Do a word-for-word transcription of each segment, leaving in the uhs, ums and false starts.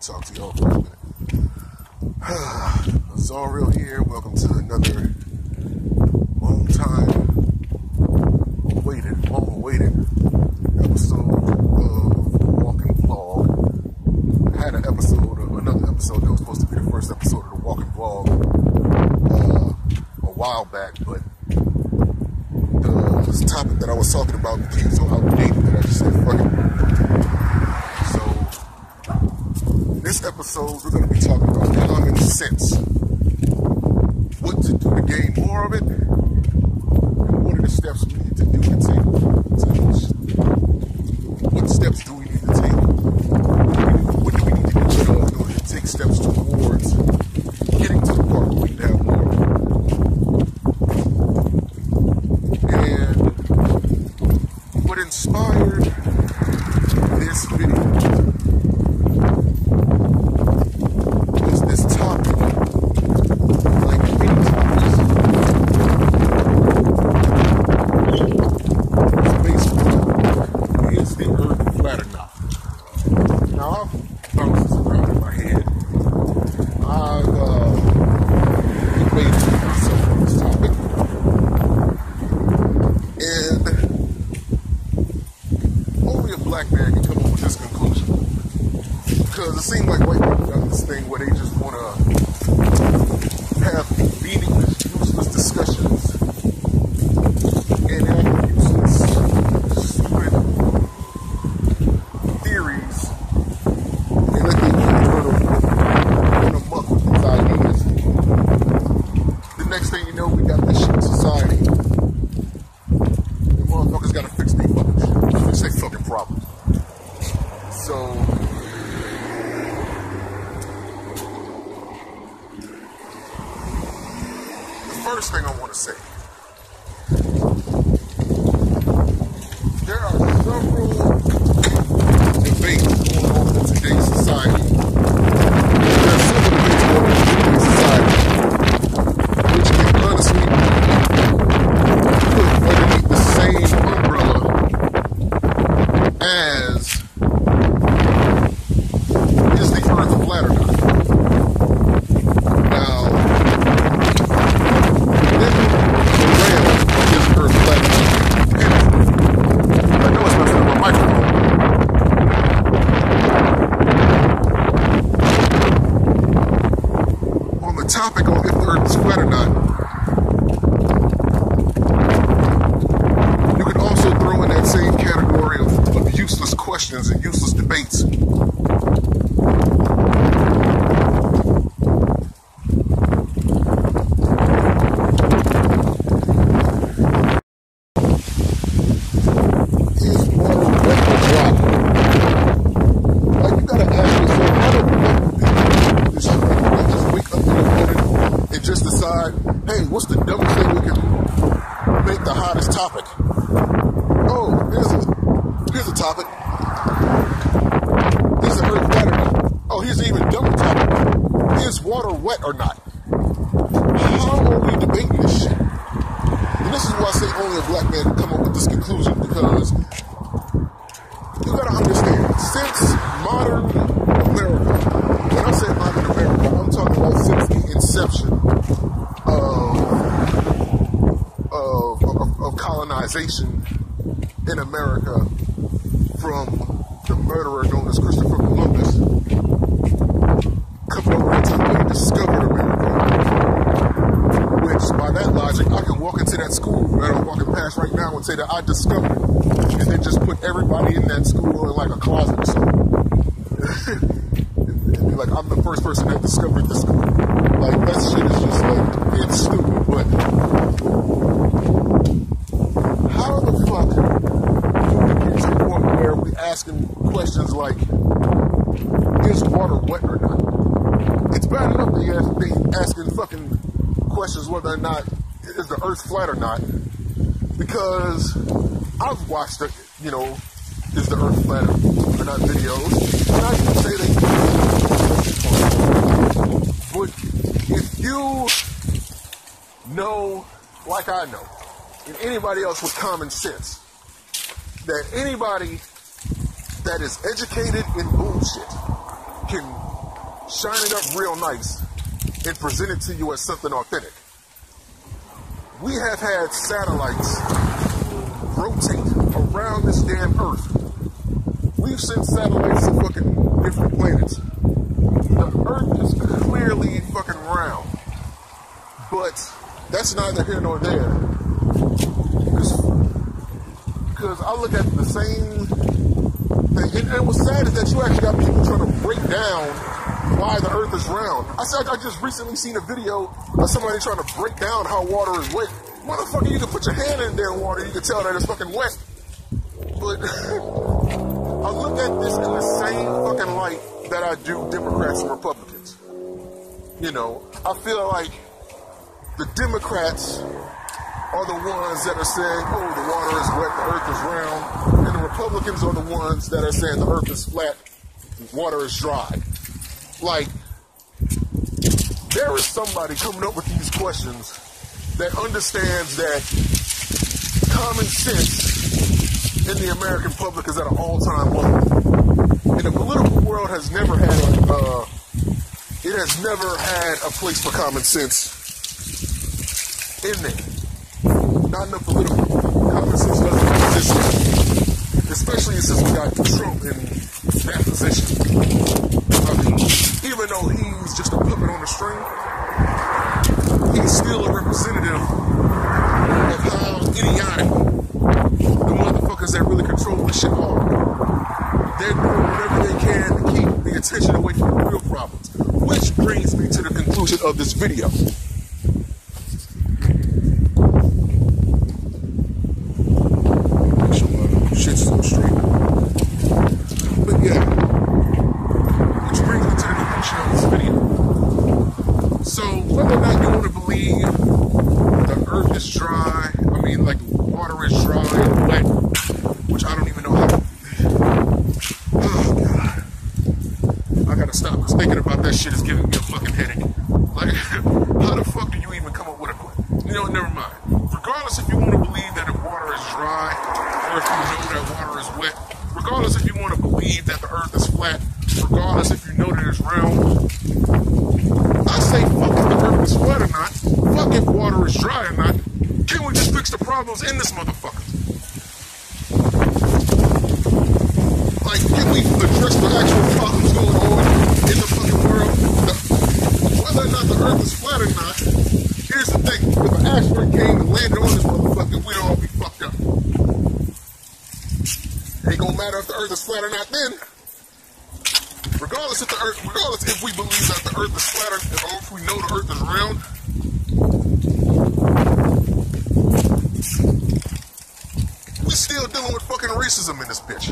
talk to y'all for a minute. Azariel here. Welcome to another long time awaited, long awaited episode of The Walking Vlog. I had an episode, of, another episode that was supposed to be the first episode of The Walking Vlog uh, a while back, but the topic that I was talking about became so outdated that I just said, fuck it. So, in this episode, we're going to be talking about common sense. What to do to gain more of it, and what are the steps we need to do to take. What steps do we need to take? What do we need to do in order to take steps towards getting to the part where we have more? Inspired this video is this topic, like many topics, the baseball topic is the earth flat or not. Now I've bounced this around in my head. I've uh, debated myself on this topic. It seems like white people got this thing where they just want to have meaningless, useless discussions and act useless, stupid theories, and let them run, run amok with these ideas. The next thing you know, we got this shit in society. The motherfuckers got to fix these fucking, fix their fucking problems. So. First thing I want to say, there are several debates going on in today's society. There are several debates going on in today's society, which can honestly be put underneath the same umbrella as is the earth flat or not. Topic on if the earth is flat or not. You can also throw in that same category of, of useless questions and useless debates. Just decide, hey, what's the dumbest thing we can make the hottest topic? Oh, here's a, here's a topic. Here's the earth flat or not. Oh, here's an even dumber topic. Is water wet or not? How are we debating this shit? And this is why I say only a black man can come up with this conclusion, because you gotta understand, since modern America, when I say modern America, I'm talking about since the inception of, of, of, of colonization in America from the murderer known as Christopher Columbus coming over to where he discovered America, which by that logic, I can walk into that school that I'm walking past right now and say that I discovered it, and then just put everybody in that school in like a closet or something. Like, I'm the first person that discovered this school. Like, that shit is just, like, it's stupid, but how the fuck do we get to the point where we asking questions like, is water wet or not? It's bad enough that you're asking fucking questions whether or not, is the earth flat or not? Because I've watched the, you know, is the earth flat or not videos, and I can say they but if you know, like I know, and anybody else with common sense, that anybody that is educated in bullshit can shine it up real nice, and present it to you as something authentic. We have had satellites rotate around this damn Earth. We've sent satellites to fucking different planets. The Earth is clearly fucking round. But that's neither here nor there. Because I look at the same thing. And, and what's sad is that you actually got people trying to break down why the Earth is round. I said I just recently seen a video of somebody trying to break down how water is wet. Motherfucker, you can put your hand in there in water, you can tell that it's fucking wet. But I look at this in the same fucking light that I do Democrats and Republicans. You know, I feel like the Democrats are the ones that are saying, oh, the water is wet, the Earth is round. And the Republicans are the ones that are saying the Earth is flat, water is dry. Like, there is somebody coming up with these questions that understands that common sense in the American public is at an all-time low. And the political world has never had, uh, it has never had a place for common sense in there. Not enough political. Common sense doesn't exist. Especially since we got Trump in that position. I mean, even though he's just a puppet on the string, he's still a representative of how idiotic the motherfuckers that really control this shit are. They're doing whatever they can to keep the attention away from the real problems. Which brings me to the conclusion of this video. Make sure my shit's so straight. But yeah, which brings me to the conclusion of this video. So, whether or not you want to the earth is dry, I mean like water is dry and wet, which I don't even know how. Oh god, I gotta stop because thinking about that shit is giving me a fucking headache. Like, how the fuck do you even come up with a, you know, never mind. Regardless if you want to believe that the water is dry, or if you know that water is wet, regardless if you want to believe that the earth is flat, regardless if you know that it's round, I say fuck if the earth is flat or not. Fuck if water is dry or not. Can we just fix the problems in this motherfucker? Like, can we address the actual problems going on in the fucking world? The, whether or not the earth is flat or not, here's the thing. If an asteroid came and landed on this motherfucker, we'd all be fucked up. Ain't gonna matter if the earth is flat or not then. Regardless if the earth, regardless if we believe that the earth is flat or if we know the earth is round, we're still dealing with fucking racism in this bitch.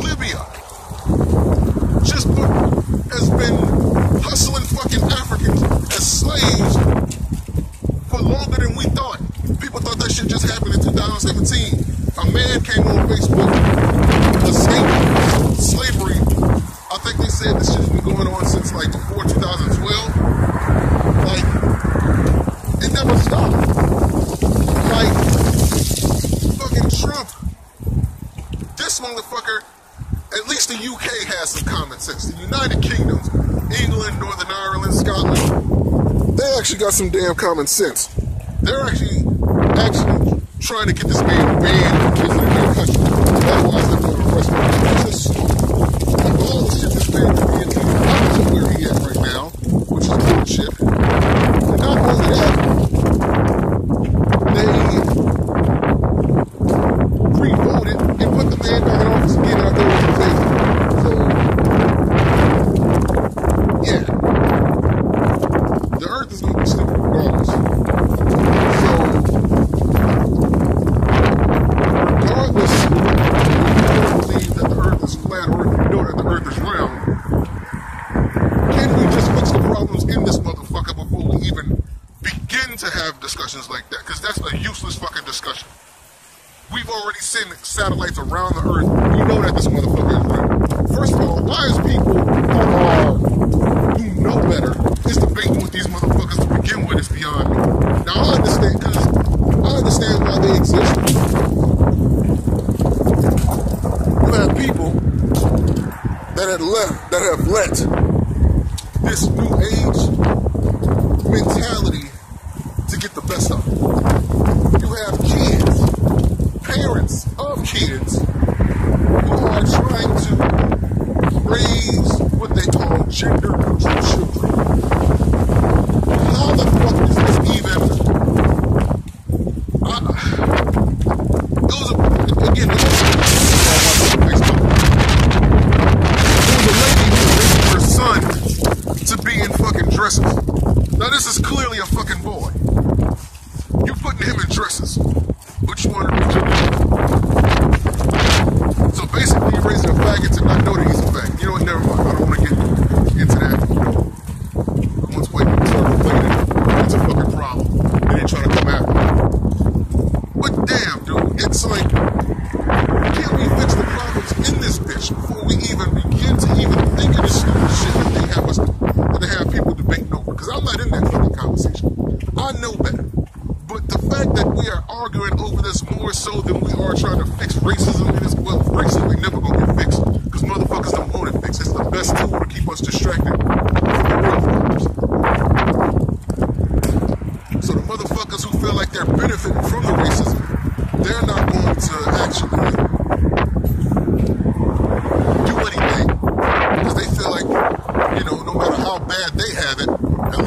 Libya just put, has been hustling fucking Africans as slaves for longer than we thought. People thought that shit just happened in two thousand seventeen. A man came on Facebook to escape slavery. I think they said this shit's been going on since like before two thousand twelve. Like, it never stopped. Like, fucking Trump, this motherfucker, at least the U K has some common sense. The United Kingdom, England, Northern Ireland, Scotland, they actually got some damn common sense. They're actually, actually trying to get this man banned from visiting their country. That's why they're going to arrest him. It's just, like, all the shit this man could be into, I don't know where he is right now, which is bullshit. And not only that, they re-voted and put the man back in office again out there with the paper. So, yeah. The earth is going to be stupid regardless. So, regardless if you believe that the earth is flat or if you know that the earth is round, can we just fix the problems in this motherfucker before we even begin to have discussions like that? Because that's a useless fucking discussion. We've already sent satellites around the earth. We know that this motherfucker is round. First of all, why is people who, are, who know better is debating with these motherfuckers to begin with? It's beyond me. Now, I understand, because I understand why they exist. You have people that have left, that have let this new age mentality to get the best of it. You have kids, parents of kids, who are trying to raise what they call gender neutral children. How the fuck is this even? I, those are, again, now this is clearly a fucking boy. You putting him in dresses. Which one are you doing? So basically you're raising a faggot to not know that he's a faggot. You know what, never mind. I don't want to get into that. You know, once white people start complaining, that's a fucking problem. And they try to come after me. But damn, dude, it's like, can't we fix the problems in this bitch before we even begin to even think of this stupid shit that they have us that they have people debating over? Because I'm not in that fucking conversation. I know better. But the fact that we are arguing over this more so than we are trying to fix racism in this, well, racism ain't never gonna get fixed. Because motherfuckers don't want it fixed. It's the best tool to keep us distracted from the real problems. So the motherfuckers who feel like they're benefiting from the racism, they're not going to actually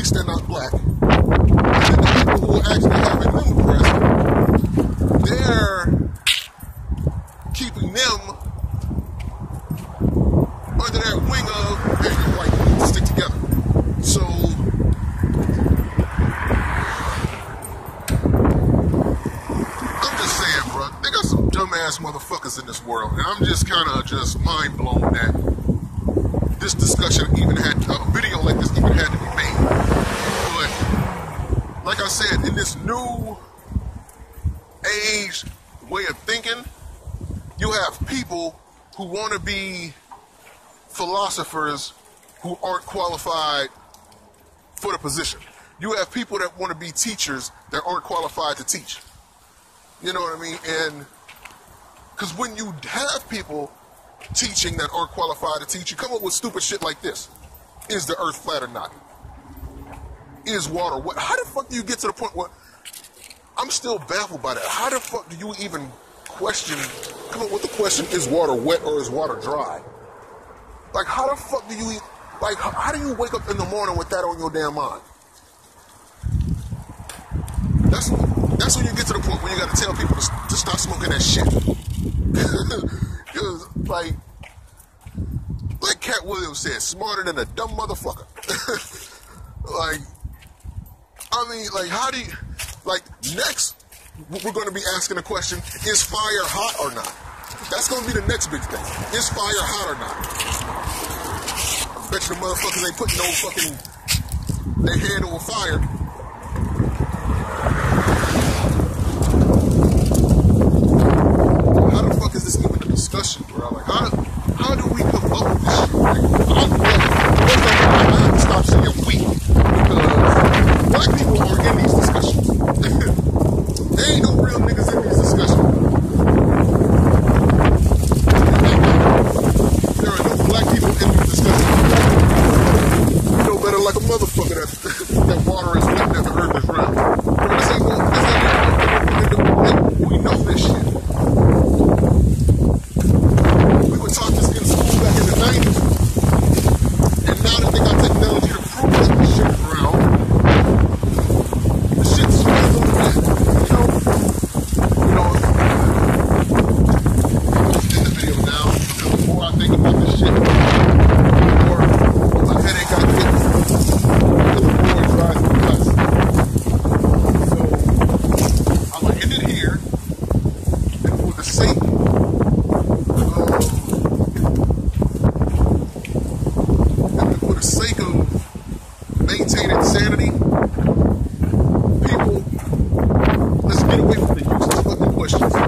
they're not black. And then the people who are actually having them oppressed, they're keeping them under that wing of, hey, you're white, you need to stick together. So, I'm just saying, bro, they got some dumbass motherfuckers in this world, and I'm just kind of just mind blown that this discussion even had, a video like this even had to be made. Like I said, in this new age way of thinking, you have people who want to be philosophers who aren't qualified for the position. You have people that want to be teachers that aren't qualified to teach. You know what I mean? And because when you have people teaching that aren't qualified to teach, you come up with stupid shit like this. Is the earth flat or not? Is water wet? How the fuck do you get to the point where I'm still baffled by that? How the fuck do you even question, come up with the question, is water wet or is water dry? Like, how the fuck do you eat, like, how, how do you wake up in the morning with that on your damn mind? That's that's when you get to the point where you gotta tell people to, to stop smoking that shit. It was like, like Cat Williams said, smarter than a dumb motherfucker. Like, I mean, like, how do you, like, next, we're going to be asking a question, is fire hot or not? That's going to be the next big thing. Is fire hot or not? I bet you the motherfuckers ain't putting no fucking, their head over fire. How the fuck is this even a discussion, bro? Like, how do, how do we come up with this shit? Like, I, I have to stop saying we, because black people are in these discussions. There ain't no real niggas in these discussions. There are no black people in these discussions. You know better like a motherfucker that, that water is wet and that the earth is round. But this ain't going to happen. We know this shit. We were taught this in school back in the nineties. And now that they got technology to prove that this shit is round, questions.